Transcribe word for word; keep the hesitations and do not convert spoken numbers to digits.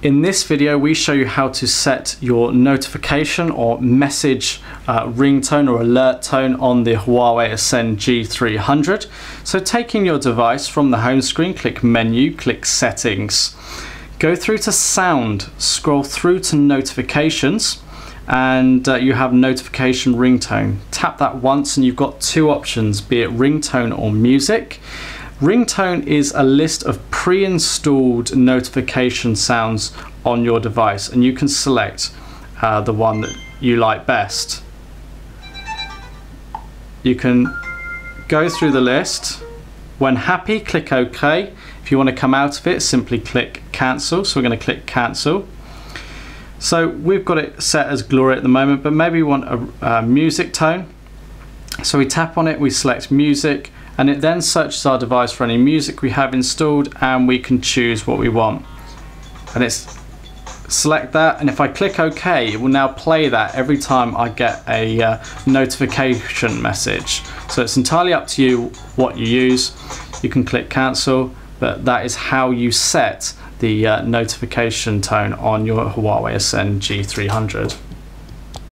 In this video, we show you how to set your notification or message uh, ringtone or alert tone on the Huawei Ascend G three hundred. So taking your device from the home screen, click Menu, click Settings. Go through to Sound, scroll through to Notifications, and uh, you have Notification Ringtone. Tap that once and you've got two options, be it ringtone or music. Ringtone is a list of pre-installed notification sounds on your device, and you can select uh, the one that you like best. You can go through the list. When happy, click OK. If you want to come out of it, simply click cancel. So we're going to click cancel. So we've got it set as Glory at the moment, but maybe we want a, a music tone. So we tap on it, we select music, and it then searches our device for any music we have installed, and we can choose what we want. And it's select that, and if I click OK, it will now play that every time I get a uh, notification message. So it's entirely up to you what you use. You can click cancel, but that is how you set the uh, notification tone on your Huawei Ascend G three hundred.